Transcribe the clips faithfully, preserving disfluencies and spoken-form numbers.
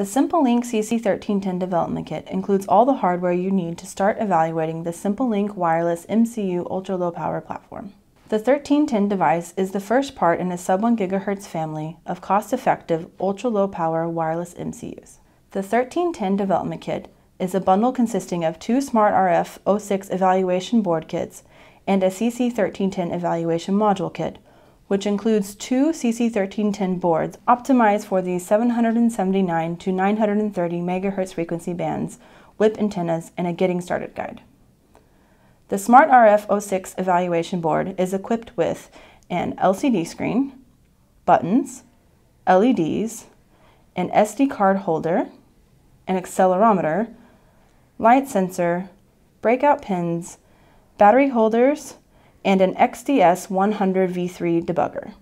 The SimpleLink C C thirteen ten development kit includes all the hardware you need to start evaluating the SimpleLink wireless M C U ultra-low power platform. The thirteen ten device is the first part in a sub one gigahertz family of cost-effective ultra-low power wireless M C Us. The thirteen ten development kit is a bundle consisting of two SmartRF zero six evaluation board kits and a C C thirteen ten evaluation module kit, which includes two C C thirteen ten boards optimized for the seven seventy-nine to nine thirty megahertz frequency bands, whip antennas, and a getting started guide. The SmartRF zero six evaluation board is equipped with an L C D screen, buttons, L E Ds, an S D card holder, an accelerometer, light sensor, breakout pins, battery holders, and an X D S one hundred V three debugger.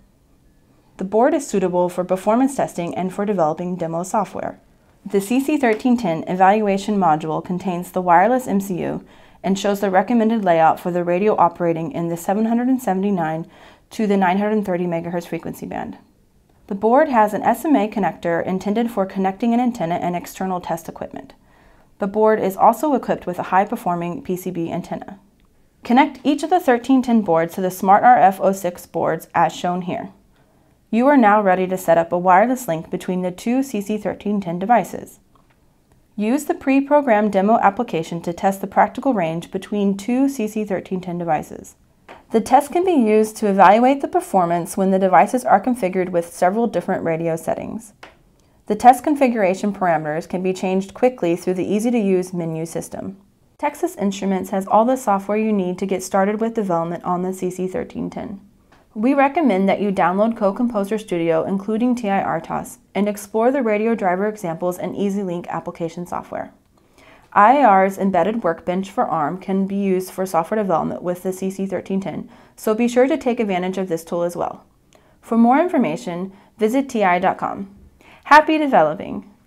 The board is suitable for performance testing and for developing demo software. The C C thirteen ten evaluation module contains the wireless M C U and shows the recommended layout for the radio operating in the seven seventy-nine to the nine thirty megahertz frequency band. The board has an S M A connector intended for connecting an antenna and external test equipment. The board is also equipped with a high-performing P C B antenna. Connect each of the thirteen ten boards to the SmartRF zero six boards as shown here. You are now ready to set up a wireless link between the two C C thirteen ten devices. Use the pre-programmed demo application to test the practical range between two C C thirteen ten devices. The test can be used to evaluate the performance when the devices are configured with several different radio settings. The test configuration parameters can be changed quickly through the easy-to-use menu system. Texas Instruments has all the software you need to get started with development on the C C thirteen ten. We recommend that you download Code Composer Studio, including T I R T O S, and explore the Radio Driver examples and EasyLink application software. I A R's embedded workbench for ARM can be used for software development with the C C thirteen ten, so be sure to take advantage of this tool as well. For more information, visit T I dot com. Happy developing!